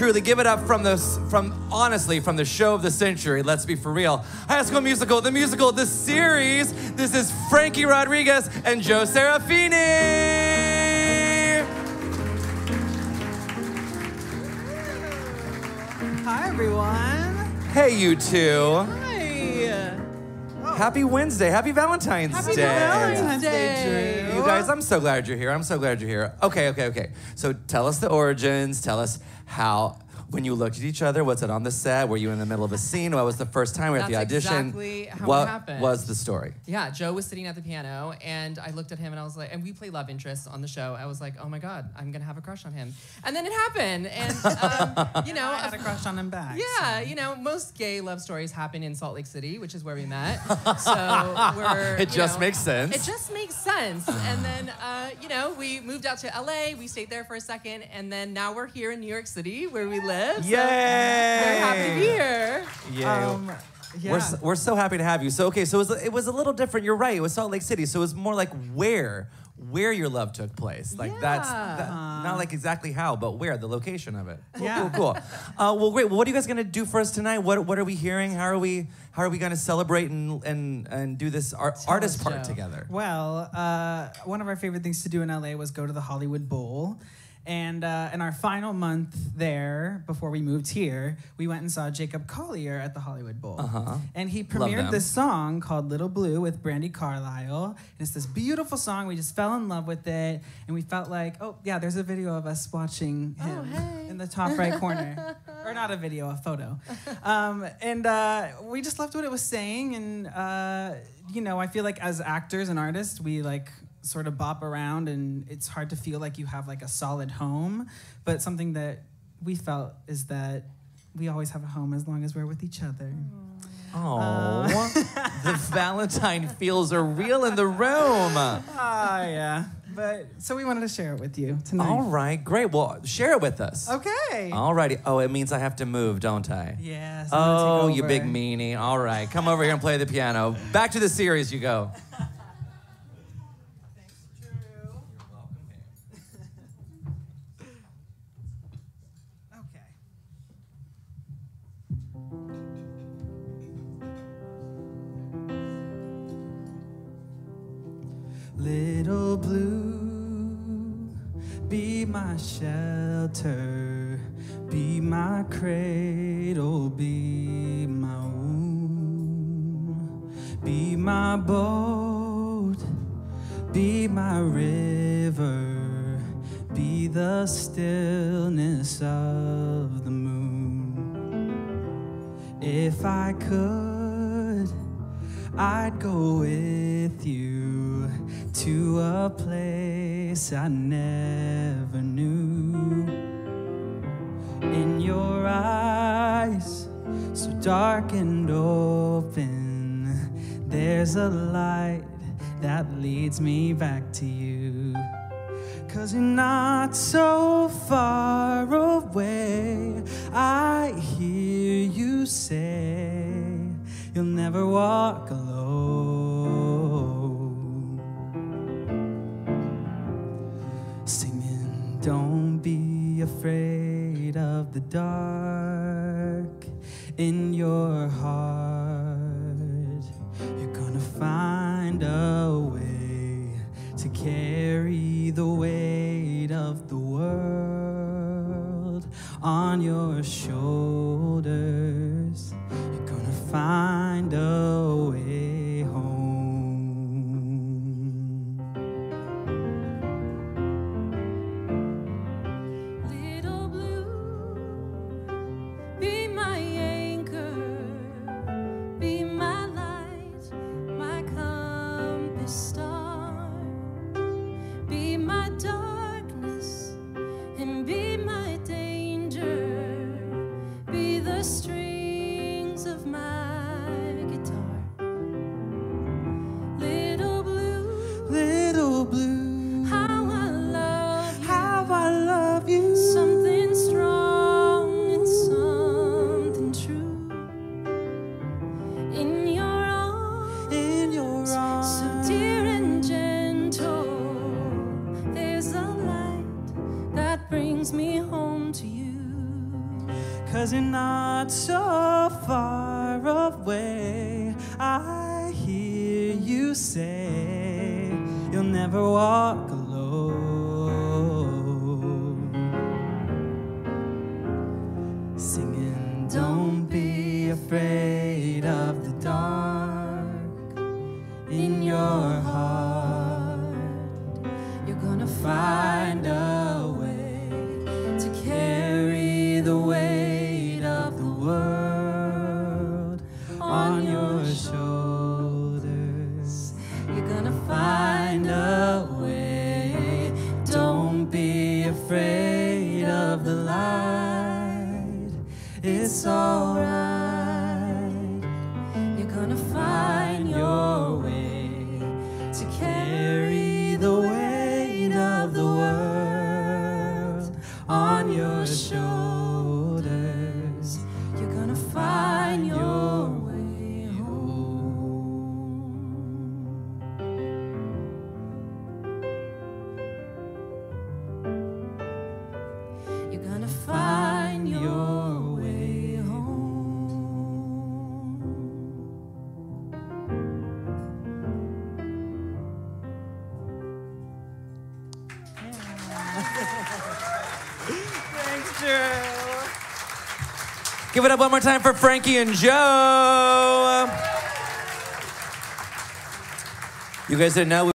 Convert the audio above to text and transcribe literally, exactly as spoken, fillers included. truly. Give it up from the, from honestly, from the show of the century. Let's be for real. High School Musical, the musical, the series. This is Frankie Rodriguez and Joe Serafini. Hi, everyone. Hey, you two. Happy Wednesday. Happy Valentine's Happy Day. Happy Valentine's Day, Drew. You guys, I'm so glad you're here. I'm so glad you're here. Okay, okay, okay. So tell us the origins. Tell us how, when you looked at each other, was it on the set? Were you in the middle of a scene? What was the first time we had the audition? That's exactly how it happened. What was the story? Yeah, Joe was sitting at the piano, and I looked at him, and I was like, and we play love interests on the show. I was like, oh, my God, I'm going to have a crush on him. And then it happened. And, um, you know. I had a crush on him back. Yeah, so. You know, most gay love stories happen in Salt Lake City, which is where we met. So we're, It just know, makes sense. It just makes sense. And then, uh, you know, we moved out to L A. We stayed there for a second, and then now we're here in New York City, where we live. Yay! So we're happy to be here. Yay. Um, yeah. We're so, we're so happy to have you. So okay, so it was, it was a little different. You're right. It was Salt Lake City, so it was more like where where your love took place. Like yeah. that's that, not like exactly how, but where the location of it. Cool, yeah. cool, cool. Uh, well, great. Well, what are you guys gonna do for us tonight? What what are we hearing? How are we how are we gonna celebrate and and and do this ar Tell artist part Joe. together? Well, uh, one of our favorite things to do in L A was go to the Hollywood Bowl. And uh, in our final month there, before we moved here, we went and saw Jacob Collier at the Hollywood Bowl. Uh-huh. And he premiered this song called Little Blue with Brandi Carlile. And it's this beautiful song. We just fell in love with it. And we felt like, oh, yeah, there's a video of us watching him oh, hey. in the top right corner. Or not a video, a photo. Um, and uh, we just loved what it was saying. And, uh, you know, I feel like as actors and artists, we, like, sort of bop around, and it's hard to feel like you have like a solid home, but something that we felt is that we always have a home as long as we're with each other. Oh, uh, the Valentine feels are real in the room. Oh, uh, yeah. But so we wanted to share it with you tonight. All right, great. Well, share it with us. Okay. All righty. Oh, it means I have to move, don't I? Yes. Oh, you big meanie. All right, come over here and play the piano. Back to the series you go. Little blue, be my shelter, be my cradle, be my womb, be my boat, be my river, be the stillness of the moon. If I could, I'd go with you to a place I never knew. In your eyes, so dark and open, there's a light that leads me back to you. 'Cause you're not so far away. I hear you say you'll never walk alone. Don't be afraid of the dark. In your heart, you're gonna find a way to carry the weight of the world on your shoulders. You're gonna find a way. Strings of my guitar. 'Cause you're not so far away. I hear you say you'll never walk alone. Singing, don't be afraid of the dark in your heart. You're gonna find a way to carry the weight world on your shoulders. You're gonna find a way. Don't be afraid of the light. It's alright. You're gonna find your way to carry the weight of the world on your shoulders. Find your way home. You're gonna find your way home. Thanks, Joe. Give it up one more time for Frankie and Joe. You guys didn't know.